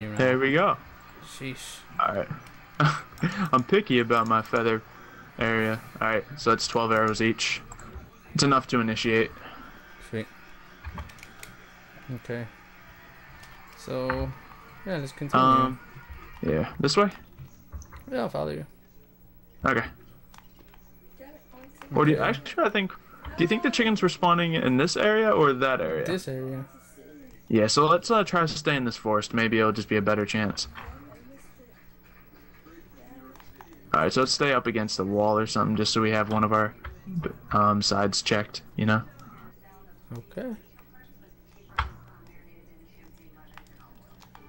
There we go. Sheesh. Alright. I'm picky about my feather area. Alright, so that's 12 arrows each. It's enough to initiate. Sweet. Okay. So, yeah, let's continue. Yeah, this way? Yeah, I'll follow you. Okay. Or do you, actually, I think, do you think the chickens were spawning in this area or that area? This area. Yeah, so let's try to stay in this forest. Maybe it'll just be a better chance. Alright, so let's stay up against the wall or something, just so we have one of our sides checked, you know? Okay.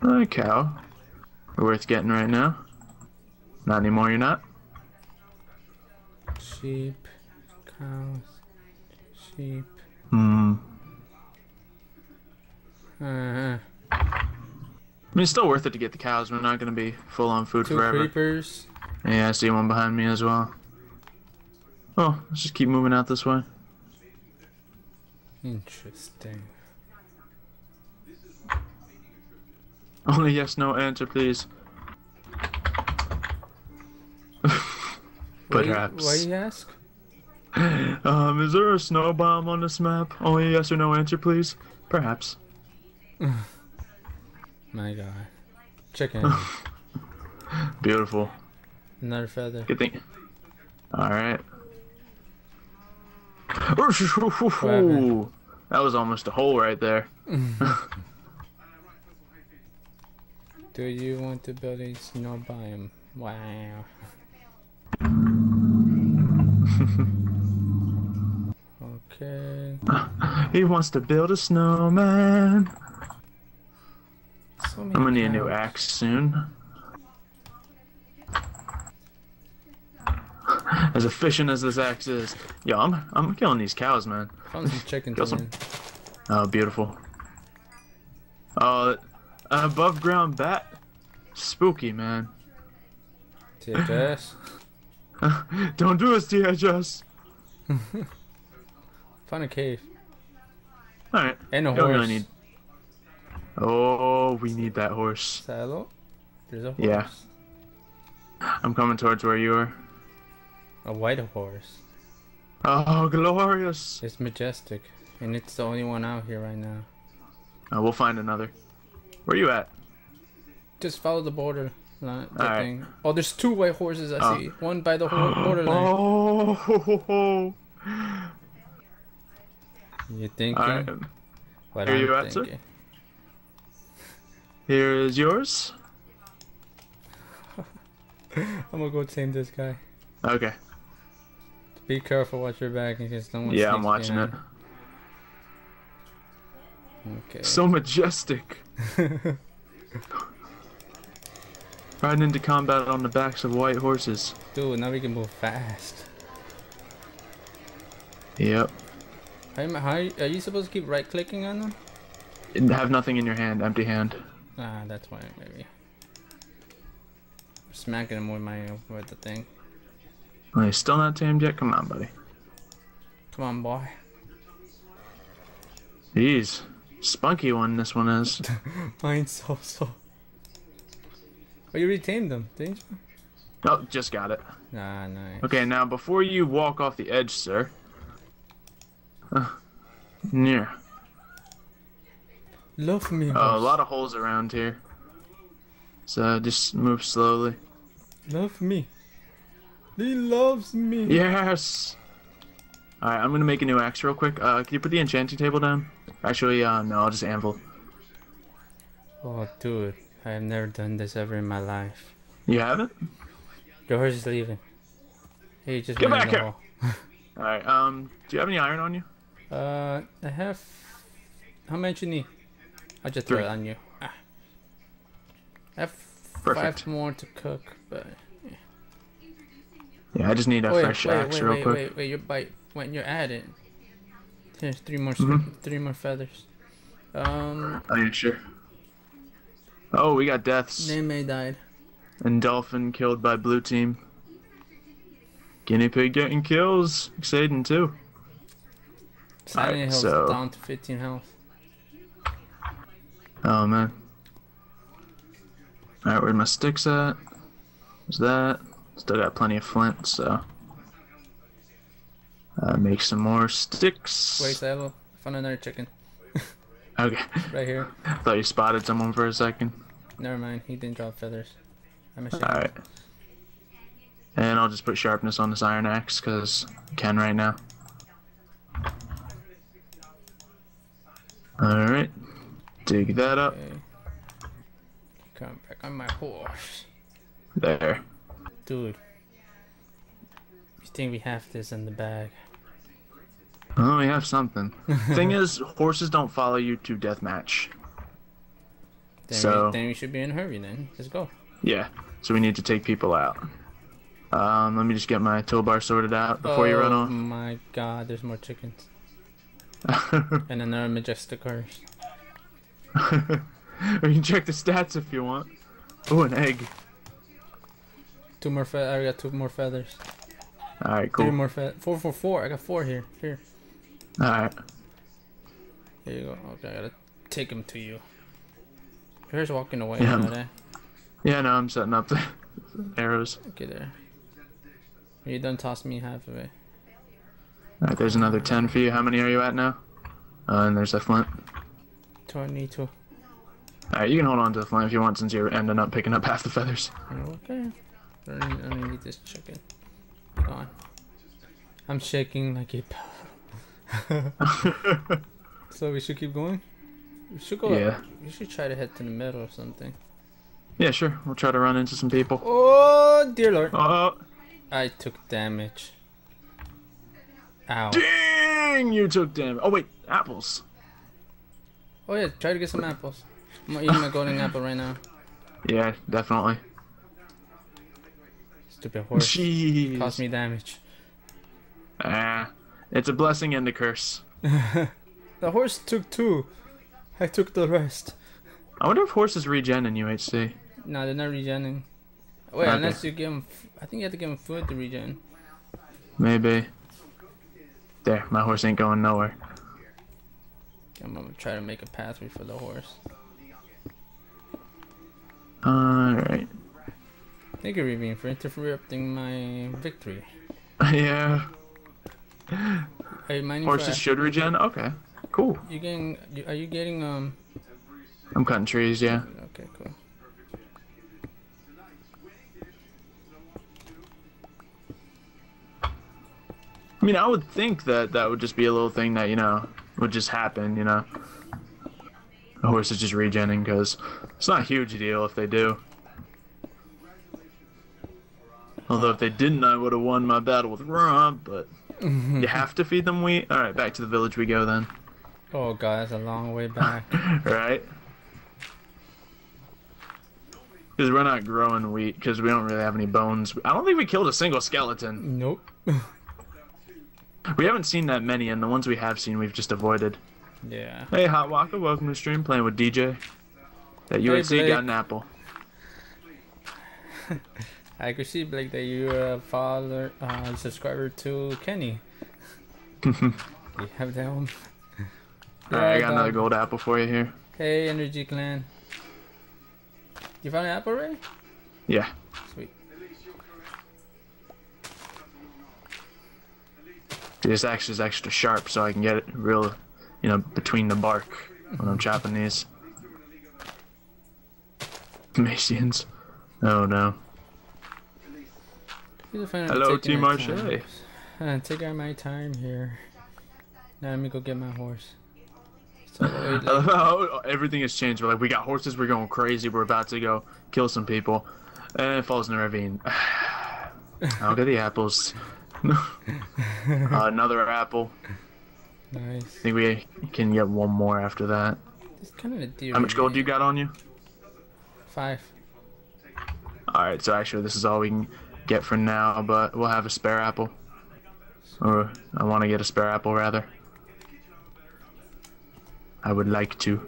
A cow. Worth getting right now. Not anymore, you're not? Sheep. Cows. Sheep. Hmm. I mean, it's still worth it to get the cows. We're not going to be full on food forever. Two creepers. Yeah, I see one behind me as well. Oh, let's just keep moving out this way. Interesting. Only yes, no answer, please. Perhaps. Why you ask? Is there a snow bomb on this map? Only yes or no answer, please. Perhaps. My God, chicken. Beautiful. Another feather. Good thing. All right. Wow, that was almost a hole right there. Do you want to build a snow biome? Wow. Okay. He wants to build a snowman. So I'm gonna need a new axe soon. As efficient as this axe is, yo, I'm killing these cows, man. Found some chickens. Oh, beautiful. Oh, an above ground bat, spooky, man. THS. Don't do us, THS. Find a cave. All right. And a horse. Really need... Oh, we need that horse. Saddle. There's a horse. Yeah. I'm coming towards where you are. A white horse. Oh, glorious! It's majestic, and it's the only one out here right now. We'll find another. Where you at? Just follow the border line. Right. Oh, there's two white horses I see. One by the border line. Oh! You thinking? Right. What are you at, sir? Here is yours. I'm gonna go tame this guy. Okay. Be careful, watch your back in case someone. Yeah, I'm watching it. Okay. So majestic. Riding into combat on the backs of white horses. Dude, now we can move fast. Yep. Are you supposed to keep right-clicking on them? And have nothing in your hand, empty hand. Ah, that's why maybe. I'm smacking them with my the thing. Are you still not tamed yet? Come on, buddy. Come on, boy. Jeez. Spunky one this one is. Mine's so. Oh, you retamed them, didn't you? Oh, just got it. Ah, nice. Okay, now before you walk off the edge, sir. Near. Love me. Oh, a lot of holes around here. So just move slowly. Love me. He loves me. Yes. All right, I'm gonna make a new axe real quick. Can you put the enchanting table down? Actually, no, I'll just anvil. Oh, dude, I have never done this ever in my life. You haven't? Your horse is leaving. Hey, just get back here. All right. Do you have any iron on you? I have. How much you need? I'll just throw it on you. Ah. I have Perfect. 5 more to cook, but. Yeah, I just need a fresh axe real quick. Wait, when you're at it. There's 3 more feathers. Are you sure? Oh, we got deaths. Neme died. And Dolphin killed by blue team. Guinea Pig getting kills. Exciting too. Silent Hill's down to 15 health. Oh man. Alright, where'd my sticks at? There's that. Still got plenty of flint, so. Make some more sticks. Wait, Savo. I found another chicken. Okay. Right here. I thought you spotted someone for a second. Never mind, he didn't drop feathers. I'm a chicken. Alright. And I'll just put sharpness on this iron axe, because I can right now. Alright. Dig that up. Okay. Come back on my horse. There. Dude. You think we have this in the bag? Oh, we have something. Thing is, horses don't follow you to deathmatch. Then we should be in a hurry then. Let's go. Yeah, so we need to take people out. Let me just get my toolbar sorted out before you run off. Oh my god, there's more chickens. And another majestic horse. Or you can check the stats if you want. Oh, an egg. I got 2 more feathers. Alright, cool. 3 more feathers. 4, 4, 4. I got 4 here. Here. Alright. Here you go. Okay, I gotta take him to you. Here's walking away. Yeah, no, I'm setting up the arrows. Okay, there. You done tossed me half of it. Alright, there's another 10 for you. How many are you at now? And there's the flint. 22. Alright, you can hold on to the flint if you want, since you're ending up picking up half the feathers. Okay. I need this chicken. Come on. I'm shaking like a pal. So we should keep going? We should go up. We should try to head to the middle or something. Yeah, sure. We'll try to run into some people. Oh, dear lord. Oh. I took damage. Ow. Dang, you took damage. Oh, wait. Apples. Oh, yeah. Try to get some apples. I'm gonna eat my golden apple right now. Yeah, definitely. Stupid horse. Jeez. Cost me damage. Ah, it's a blessing and a curse. The horse took 2. I took the rest. I wonder if horses regen in UHC. No, they're not regening. Wait, okay. Unless you give them... I think you have to give them food to regen. Maybe. There, my horse ain't going nowhere. I'm gonna try to make a pathway for the horse. Alright. Thank you, Revian, for interrupting my victory. Yeah. Horses should regen? Okay. Cool. You getting... Are you getting, I'm cutting trees, yeah. Okay, cool. I mean, I would think that that would just be a little thing that, you know, would just happen, you know. A horse is just regenning, because it's not a huge deal if they do. Although if they didn't, I would have won my battle with Rob, but you have to feed them wheat. Alright, back to the village we go then. Oh god, that's a long way back. Right? Because we're not growing wheat, because we don't really have any bones. I don't think we killed a single skeleton. Nope. We haven't seen that many, and the ones we have seen, we've just avoided. Yeah. Hey, Hot Walker, welcome to the stream, playing with DJ. That UHC got an apple. I could see, Blake, that you're a subscriber to Kenny. You have that one? Alright, I got another gold apple for you here. Hey, Energy Clan. You found an apple already? Yeah. Sweet. This axe is extra sharp, so I can get it real, you know, between the bark when I'm chopping these. Macians. Oh no. Hello, T. Marche. Take out my time here. Now let me go get my horse. So, wait, everything has changed. We're like, we got horses, we're going crazy, we're about to go kill some people. And it falls in the ravine. I'll get the apples. Another apple. Nice. I think we can get one more after that. It's kind of a deer. How much gold do you got on you? 5. Alright, so actually this is all we can get for now, but we'll have a spare apple. Or I want to get a spare apple rather. I would like to.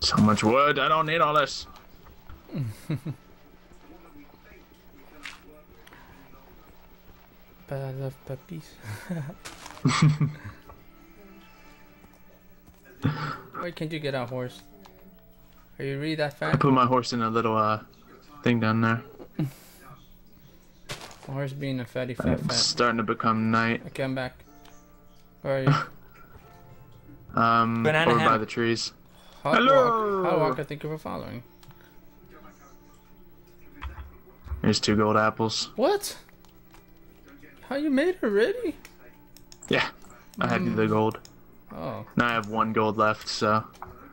So much wood, I don't need all this. But I love puppies. Where can't you get our horse? Are you really that fat? I put my horse in a little thing down there. My horse being a fatty fat fat. Starting to become night. Okay, I'm back. Where are you? Banana over by the trees. Hot Hello! Hot walk, I think you were following. Here's 2 gold apples. What? How you made it already? Yeah, I had the gold. Oh. Now I have 1 gold left, so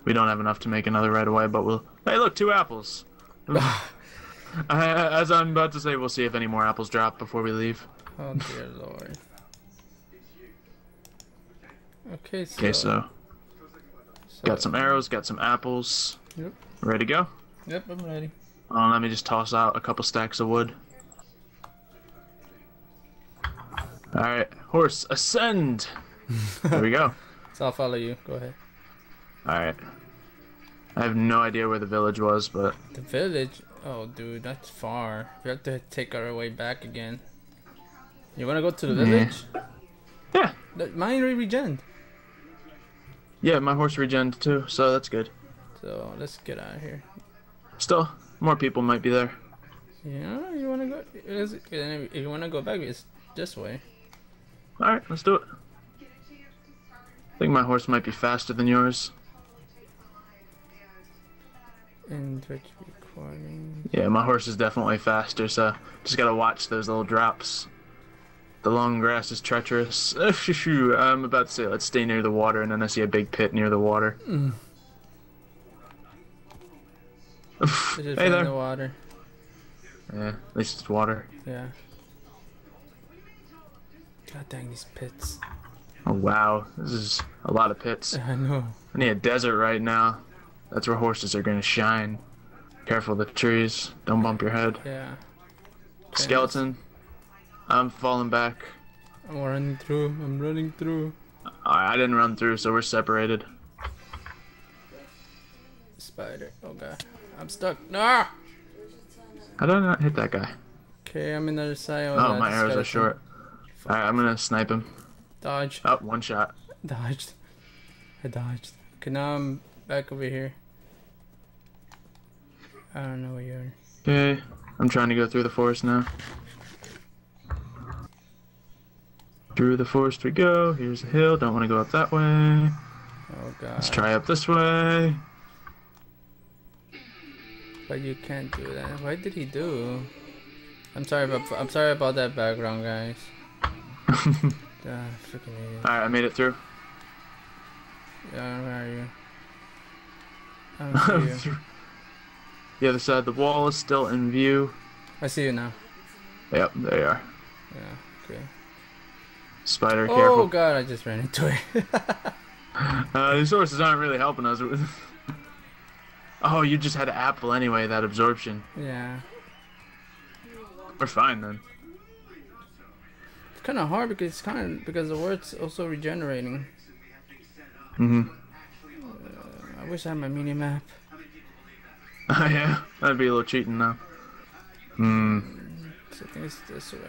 we don't have enough to make another right away, but we'll... Hey, look, 2 apples. As I'm about to say, we'll see if any more apples drop before we leave. Oh, dear Lord. Okay, so... Okay, so... Got some arrows, got some apples. Yep. Ready to go? Yep, I'm ready. Let me just toss out a couple stacks of wood. Alright, horse, ascend! There we go. So I'll follow you, go ahead. Alright. I have no idea where the village was, but... The village? Oh, dude, that's far. We have to take our way back again. You wanna go to the village? Yeah. Mine regen. Yeah, my horse regened too, so that's good. So, let's get out of here. Still, more people might be there. Yeah, you wanna go... If you wanna go back, it's this way. Alright, let's do it. I think my horse might be faster than yours. Yeah, my horse is definitely faster, so just gotta watch those little drops. The long grass is treacherous. I'm about to say, let's stay near the water, and then I see a big pit near the water. Hey there. The water. Yeah, at least it's water. Yeah. God dang these pits. Oh wow, this is a lot of pits. I know. I need a desert right now. That's where horses are gonna shine. Careful of the trees. Don't bump your head. Yeah. Skeleton. I'm falling back. I'm running through. I'm running through. Alright, I didn't run through, so we're separated. Spider. Oh god. I'm stuck. No! How did I not hit that guy? Okay, I'm in the other side. Oh, my arrows are short. Alright, I'm gonna snipe him. Dodge. Oh, 1 shot. Dodged. I dodged. Okay, now I'm back over here. I don't know where you are. Okay, I'm trying to go through the forest now. Through the forest we go. Here's a hill. Don't want to go up that way. Oh god. Let's try up this way. But you can't do that. What did he do? I'm sorry about that background, guys. Alright, I made it through. Yeah, where are you? I don't see you. The other side of the wall is still in view. I see you now. Yep, there you are. Yeah, okay. Spider, careful. Oh god, I just ran into it. These horses aren't really helping us. Oh, you just had an apple anyway, that absorption. Yeah. We're fine then. Kind of hard because it's because the word's also regenerating. I wish I had my mini map. Oh yeah, that'd be a little cheating though. So I think it's this way.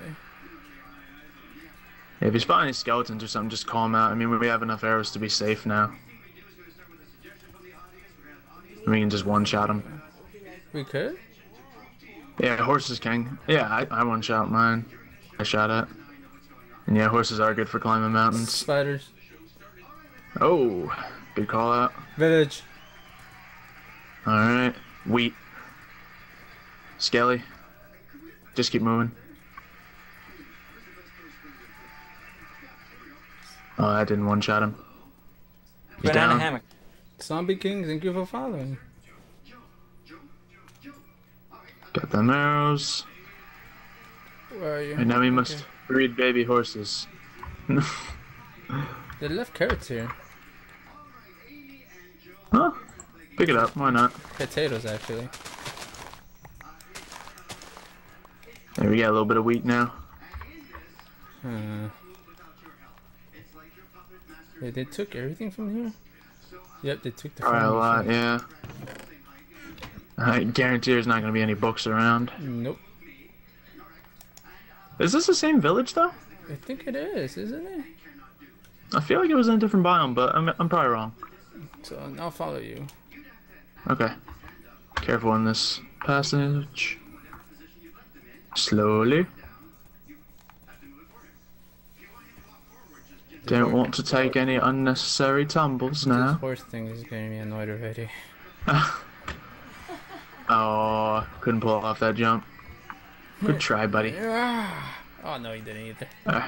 Yeah, if you spot any skeletons or something, just call them out. I mean, we have enough arrows to be safe now. We can just 1-shot them. We could? Yeah, horses can. Yeah, I 1-shot mine. I shot at. And yeah, horses are good for climbing mountains. Spiders. Oh, good call out. Village. Alright. Wheat. Skelly. Just keep moving. Oh, I didn't 1-shot him. He's down. Hammock. Zombie King, thank you for following. Got them arrows. Where are you? And now we must... Okay. Breed baby horses. They left carrots here. Huh? Pick it up, why not? Potatoes, actually. There we got a little bit of wheat now. Yeah, they took everything from here? Yep, they took the farm. Alright, a lot, yeah. I guarantee there's not going to be any books around. Nope. Is this the same village though? I think it is, isn't it? I feel like it was in a different biome, but I'm probably wrong. so I'll follow you. Okay. Careful in this passage. Slowly. Don't want to take any unnecessary tumbles now. This horse thing is getting me annoyed already. Oh, couldn't pull off that jump. Good try, buddy. Oh, no, he didn't either.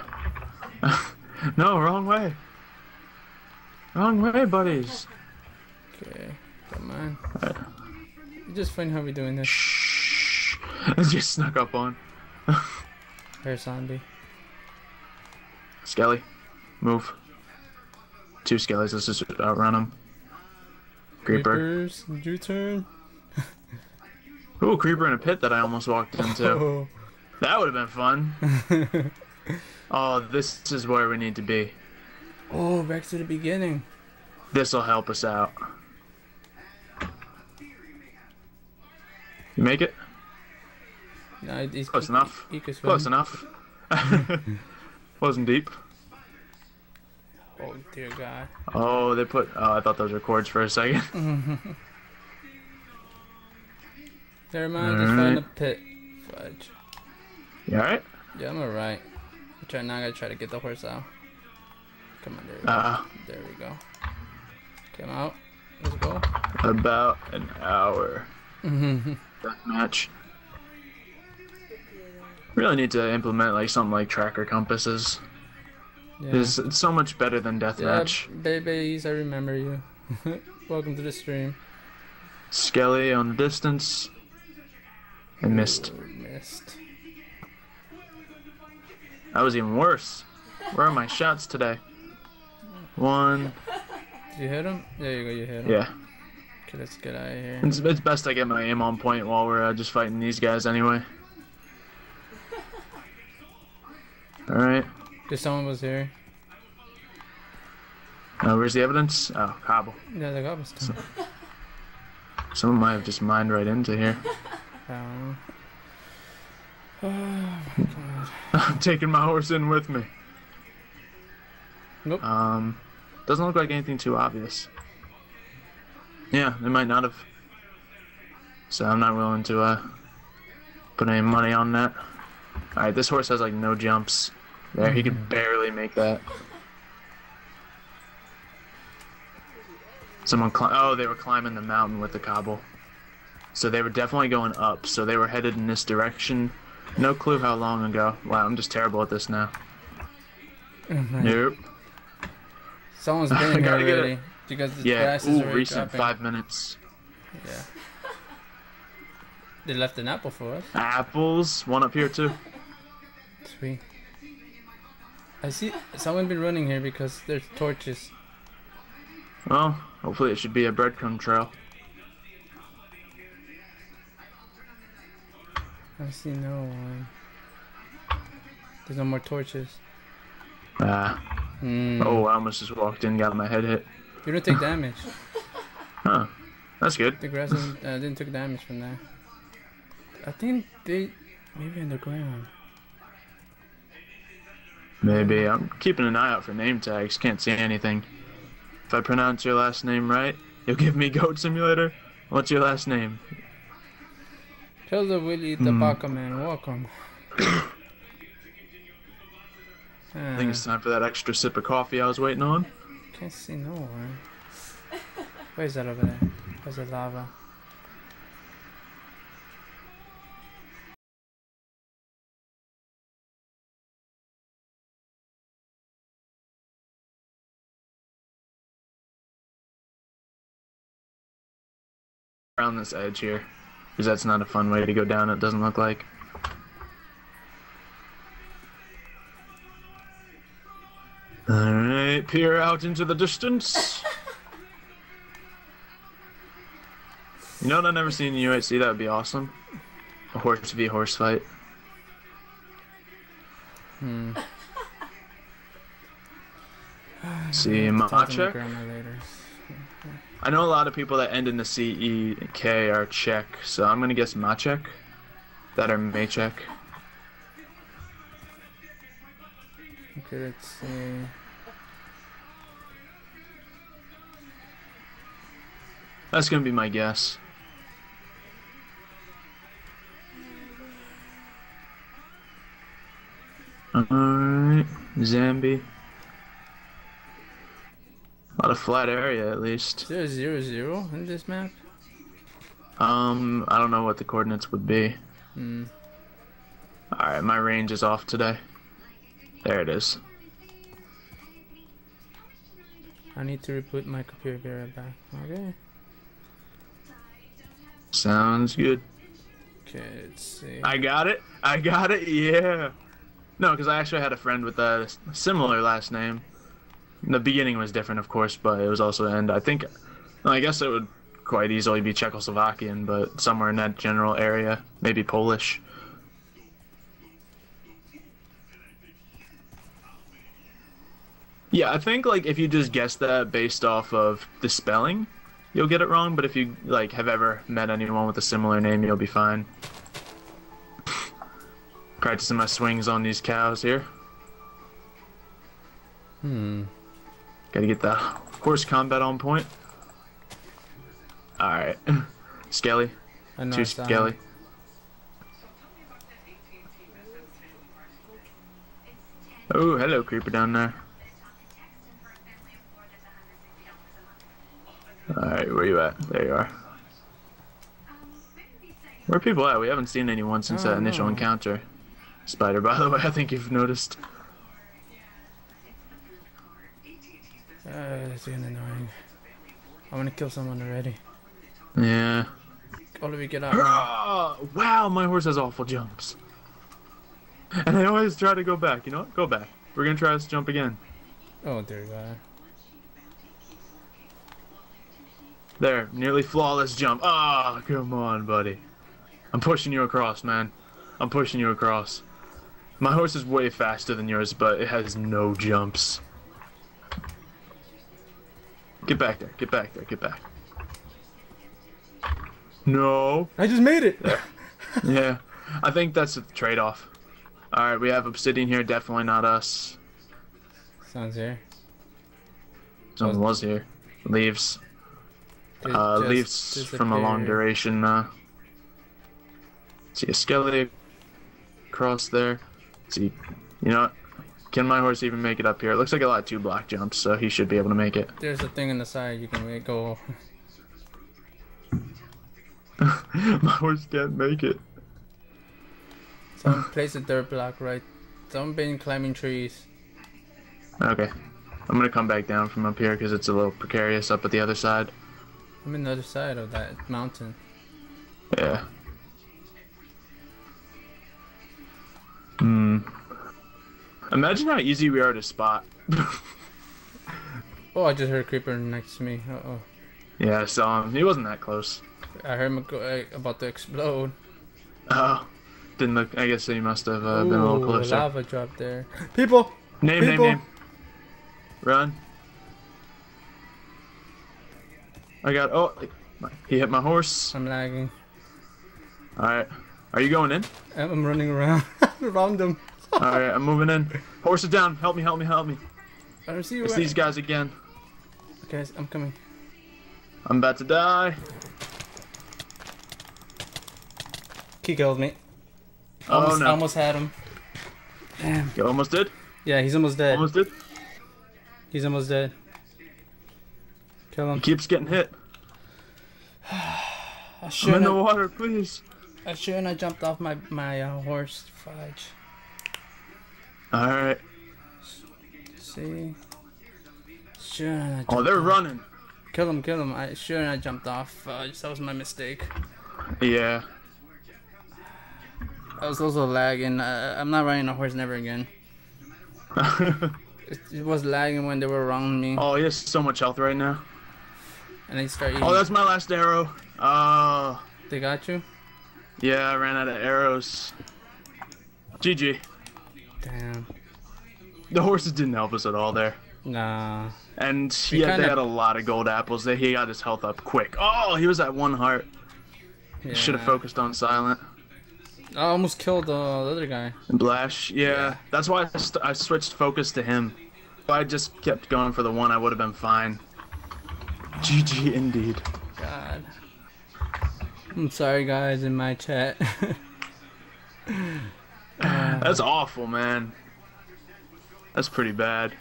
No, wrong way. Wrong way, buddies. Okay, come on. Right. Just find how we're doing this. Shh. I just snuck up on. There's zombie. Skelly. Move. Two skellies, let's just outrun them. Creeper. U-turn. Ooh, creeper in a pit that I almost walked into. Oh. That would have been fun. Oh, this is where we need to be. Oh, back to the beginning. This'll help us out. You make it? No, it's close enough. Close enough. Wasn't deep. Oh dear God. Oh, they put. Oh, I thought those were cords for a second. Never mind. Just found a pit. Fudge. You alright? Yeah, I'm alright. Now I gotta try to get the horse out. Come on, there we go. There we go. Come out. Let's go. About an hour. That match. Really need to implement like something like tracker compasses. Yeah. It's so much better than deathmatch. Yeah, babies, I remember you. Welcome to the stream. Skelly on the distance. And missed. Ooh, missed. That was even worse. Where are my shots today? One. Did you hit him? There you go, you hit him. Yeah. Okay, let's get out of here. It's best I get my aim on point while we're just fighting these guys anyway. Alright. If someone was here. Where's the evidence? Oh, cobble. Yeah, the cobblestone. Someone might have just mined right into here. Oh my God. I'm taking my horse in with me. Nope. Doesn't look like anything too obvious. Yeah, they might not have. So I'm not willing to put any money on that. Alright, this horse has like no jumps. There, he could barely make that. Someone oh, they were climbing the mountain with the cobble. So they were definitely going up, so they were headed in this direction. No clue how long ago. Wow, I'm just terrible at this now. Nope. Someone's been here already. Because the grass is already recent dropping. 5 minutes. Yeah. They left an apple for us. Apples. One up here too. Sweet. I see someone been running here because there's torches. Well, hopefully it should be a breadcrumb trail. I see no one. There's no more torches. Oh, I almost just walked in, got my head hit. You don't take damage. Huh. That's good. The grass didn't take damage from that. I think they... Maybe in the ground. Maybe. I'm keeping an eye out for name tags. Can't see anything. If I pronounce your last name right, you'll give me Goat Simulator. What's your last name? Tell the Willy the Baka Man. Welcome. I think it's time for that extra sip of coffee I was waiting on. Can't see no one. Where's that over there? Where's the lava? Around this edge here, because that's not a fun way to go down, it doesn't look like. Alright, peer out into the distance. You know what I've never seen in UHC, that would be awesome? A horse v horse fight. See, Macha? I know a lot of people that end in the C-E-K are Czech, so I'm going to guess Maček, that are Maček. Okay, let's see. That's going to be my guess. Alright, Zambi. A lot of flat area at least. 0, 0, 0 in this map? I don't know what the coordinates would be. Hmm. Alright, my range is off today. There it is. I need to reboot my computer, be right back. Okay. Sounds good. Okay, let's see. I got it. I got it. Yeah. No, because I actually had a friend with a similar last name. The beginning was different, of course, but it was also the end. I think, well, I guess it would quite easily be Czechoslovakian, but somewhere in that general area, maybe Polish. Yeah, I think like if you just guess that based off of the spelling, you'll get it wrong, but if you like have ever met anyone with a similar name, you'll be fine. Practicing my swings on these cows here. Hmm. Gotta get the horse combat on point. Alright. Skelly. Two Skelly. Oh, hello creeper down there. Alright, where you at? There you are. Where are people at? We haven't seen anyone since that initial encounter. Spider, by the way, I think you've noticed. That's getting annoying. I want to kill someone already. Yeah. All of you get out. Wow, my horse has awful jumps. And I always try to go back, you know what? Go back. We're going to try this jump again. Oh, there you are. There, nearly flawless jump. Ah, come on, buddy. I'm pushing you across, man. I'm pushing you across. My horse is way faster than yours, but it has no jumps. Get back there, get back there, get back. No. I just made it. There. Yeah, I think that's the trade-off. Alright, we have Obsidian here, definitely not us. Someone's here. Someone was here. Leaves. Leaves from a long duration. See a skelly across there. See, you know what? Can my horse even make it up here? It looks like a lot of 2-block jumps, so he should be able to make it. There's a thing on the side you can go. My horse can't make it. Someone place a dirt block right. Someone been climbing trees. Okay, I'm gonna come back down from up here because it's a little precarious up at the other side. I'm on the other side of that mountain. Yeah. Hmm. Imagine how easy we are to spot. Oh, I just heard a creeper next to me. Uh-oh. Yeah, I saw him. He wasn't that close. I heard him about to explode. Oh. Didn't look. I guess he must have been a little closer. Lava dropped there. People! Name, people. Name, name. Run. I got, oh, he hit my horse. I'm lagging. Alright, are you going in? I'm running around, around them. Alright, I'm moving in. Horse is down, help me, help me, help me. I don't see you. It's these guys again. Okay, I'm coming. I'm about to die. He killed me. Almost, oh no. I almost had him. Damn. You almost did? Yeah, he's almost dead. Almost did? He's almost dead. He keeps getting hit. I'm in the water, please. I shouldn't have jumped off my horse. Fudge. Alright. See? Shouldn't I they're running. Kill him, kill him. I shouldn't have jumped off. Fudge. That was my mistake. Yeah. I was also lagging. I'm not riding a horse never again. it was lagging when they were around me. Oh, he has so much health right now. And they start eating. Oh, that's my last arrow. Oh. They got you? Yeah, I ran out of arrows. GG. Damn. The horses didn't help us at all there. Nah. And yeah, they had a lot of gold apples. He got his health up quick. Oh, he was at 1 heart. Yeah. Should have focused on Silent. I almost killed the other guy. Blash, yeah. That's why I switched focus to him. If I just kept going for the one, I would have been fine. GG indeed. God. I'm sorry, guys, in my chat. That's awful, man. That's pretty bad.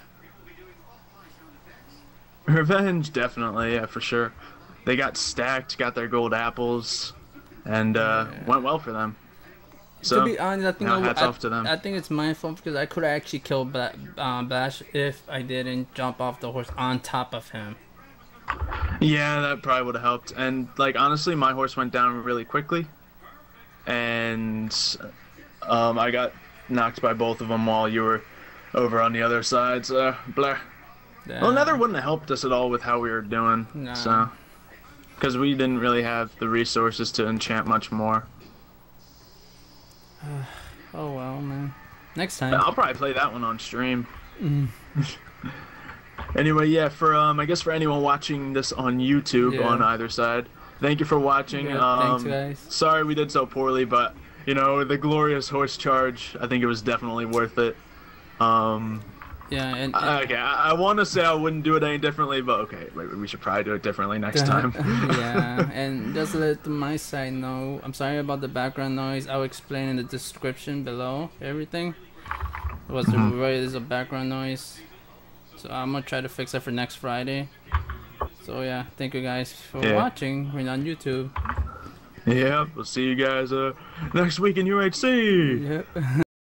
Revenge, definitely, yeah, for sure. They got stacked, got their gold apples, and went well for them. So, to be honest, I think hats off to them. I think it's my fault because I could have actually killed Bash if I didn't jump off the horse on top of him. Yeah, that probably would have helped. And like honestly, my horse went down really quickly, and I got knocked by both of them while you were over on the other side. So, blah. Yeah. Well, neither wouldn't have helped us at all with how we were doing. Nah. So, because we didn't really have the resources to enchant much more. Oh well, man. Next time I'll probably play that one on stream. Anyway, yeah. For I guess for anyone watching this on YouTube on either side, thank you for watching. Yeah, thanks, guys. Sorry we did so poorly, but you know the glorious horse charge. I think it was definitely worth it. Yeah. And, okay. I want to say I wouldn't do it any differently, but okay, we should probably do it differently next time. Yeah. And just let my side know. I'm sorry about the background noise. I'll explain in the description below everything. There's a background noise. So I'm gonna try to fix that for next Friday. So yeah, thank you guys for watching. We're on YouTube. Yeah, we'll see you guys next week in UHC. Yep.